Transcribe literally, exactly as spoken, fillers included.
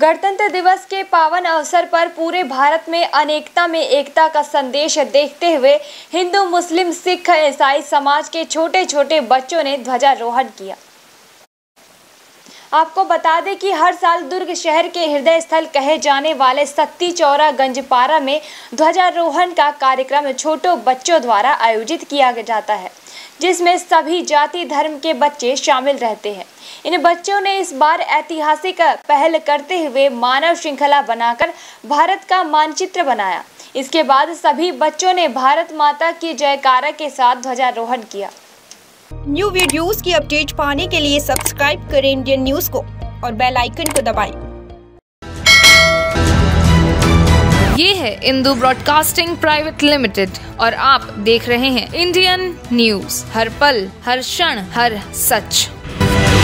गणतंत्र दिवस के पावन अवसर पर पूरे भारत में अनेकता में एकता का संदेश देखते हुए हिंदू, मुस्लिम, सिख, ईसाई समाज के छोटे छोटे बच्चों ने ध्वजारोहण किया। आपको बता दें कि हर साल दुर्ग शहर के हृदय स्थल कहे जाने वाले सत्ती चौरा गंजपारा में ध्वजारोहण का कार्यक्रम छोटों बच्चों द्वारा आयोजित किया जाता है, जिसमें सभी जाति धर्म के बच्चे शामिल रहते हैं। इन बच्चों ने इस बार ऐतिहासिक पहल करते हुए मानव श्रृंखला बनाकर भारत का मानचित्र बनाया। इसके बाद सभी बच्चों ने भारत माता की जयकारा के साथ ध्वजारोहण किया। न्यू वीडियोस की अपडेट पाने के लिए सब्सक्राइब करें इंडियन न्यूज को और बेल आइकन को दबाएं। ये है इंदू ब्रॉडकास्टिंग प्राइवेट लिमिटेड और आप देख रहे हैं इंडियन न्यूज। हर पल, हर क्षण, हर सच।